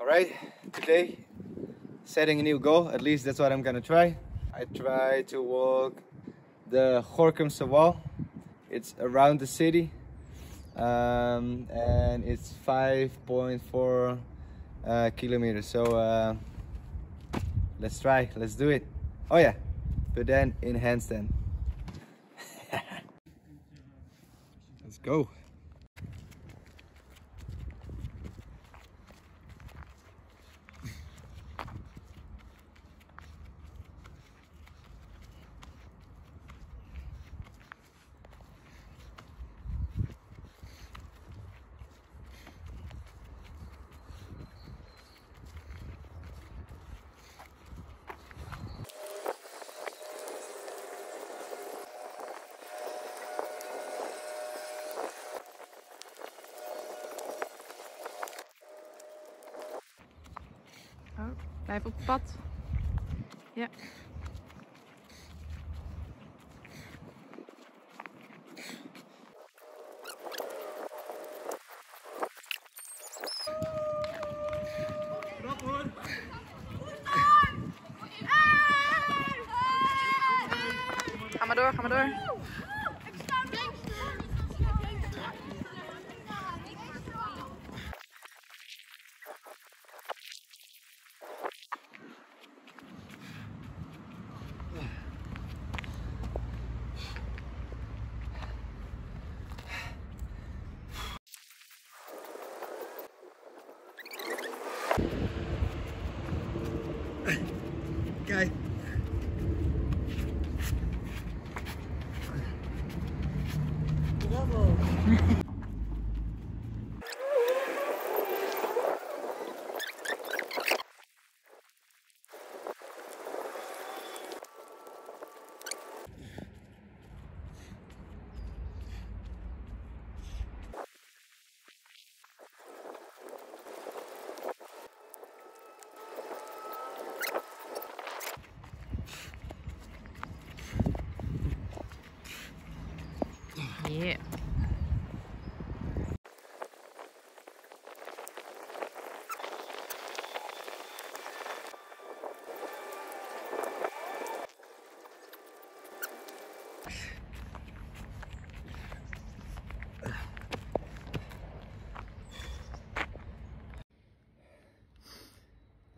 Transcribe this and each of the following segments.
All right, today, setting a new goal. At least that's what I'm gonna try. I try to walk the Gorinchemse Wal. It's around the city, and it's 5.4 kilometers. So let's try, let's do it. Oh yeah, but then in handstand. Let's go. Blijf op het pad. Ja. Ga maar door, ga maar door. Kijk. Bravo. Yeah.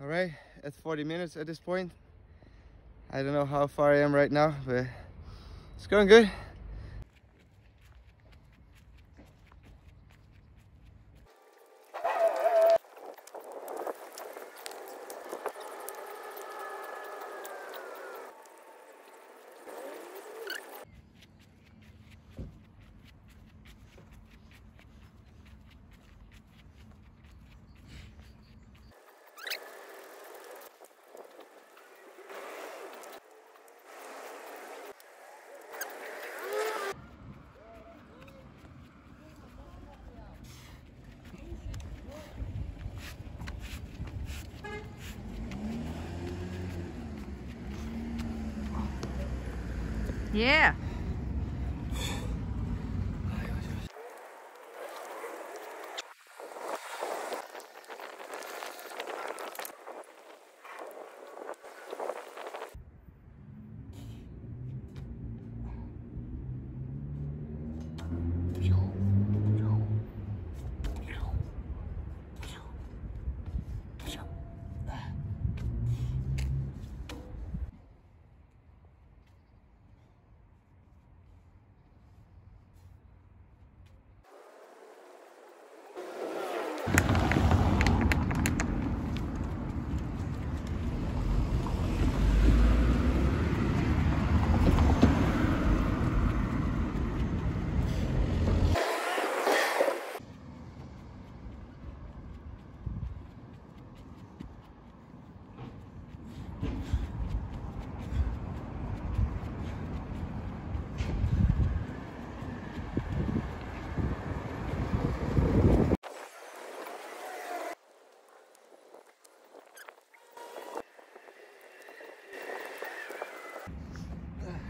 All right, at 40 minutes at this point. I don't know how far I am right now, but it's going good. Yeah.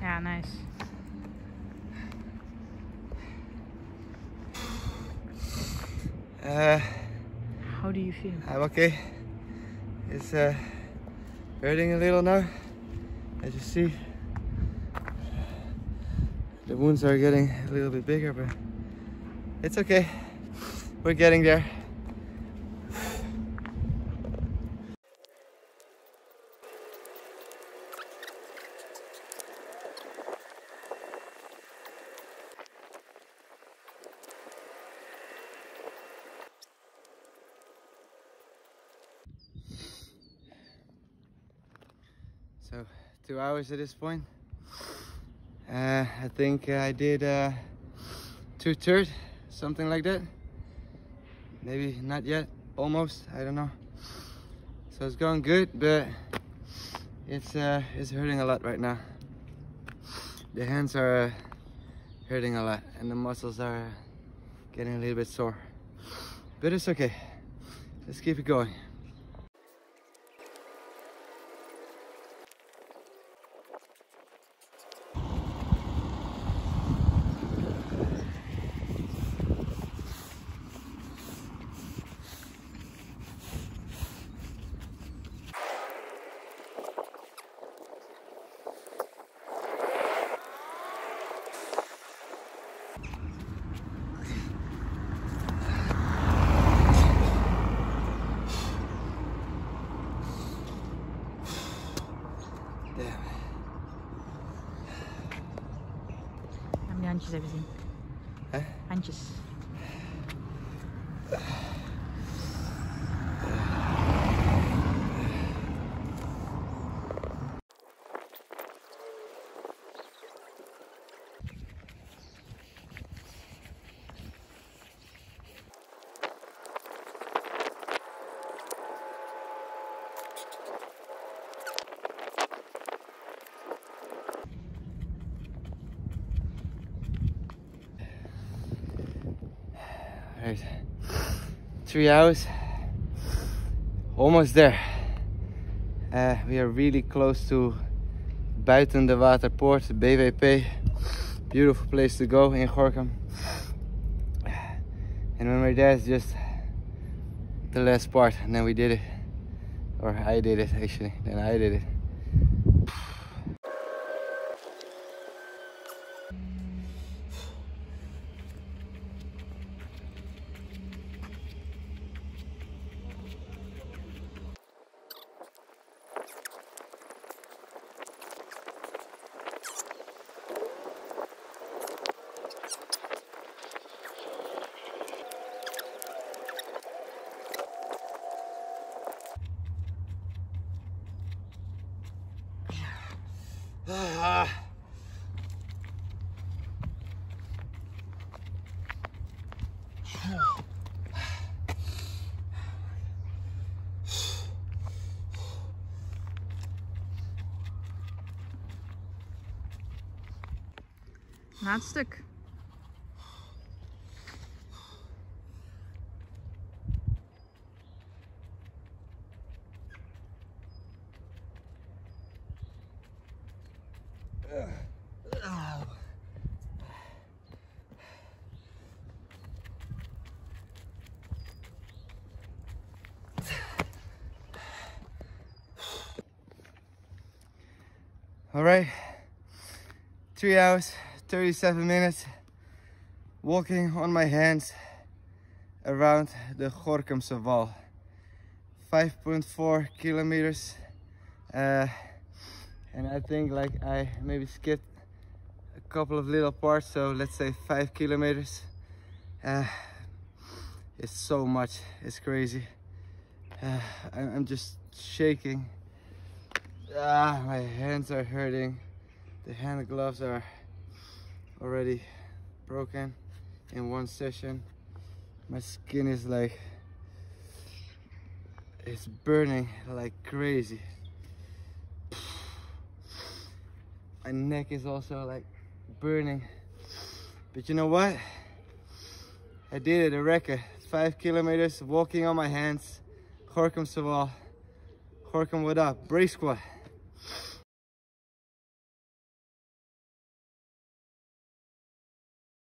Ja, nice. How do you feel? I'm okay. It's hurting a little now, as you see. The wounds are getting a little bit bigger, but it's okay. We're getting there. So 2 hours at this point. I think I did 2/3, something like that. Maybe not yet, almost, I don't know. So it's going good, but it's hurting a lot right now. The hands are hurting a lot, and the muscles are getting a little bit sore. But it's okay, let's keep it going. Handjes even zien. Hè? Handjes. Right. 3 hours, almost there. We are really close to Buiten de Waterpoort, BWP. Beautiful place to go in Gorkum. And when we're there, it's just the last part, and then we did it. Or I did it actually, then I did it. Na het stuk. All right, 3 hours, 37 minutes walking on my hands around the Gorinchemse Wal. 5.4 kilometers. And I think like I maybe skipped a couple of little parts, so let's say 5 kilometers. It's so much, it's crazy. I'm just shaking. My hands are hurting. The hand gloves are already broken in one session. My skin is like, it's burning like crazy. My neck is also like burning. But you know what? I did it, a record. 5 kilometers walking on my hands. Gorkumse Wal. Gorkum, what up? BreakSquad.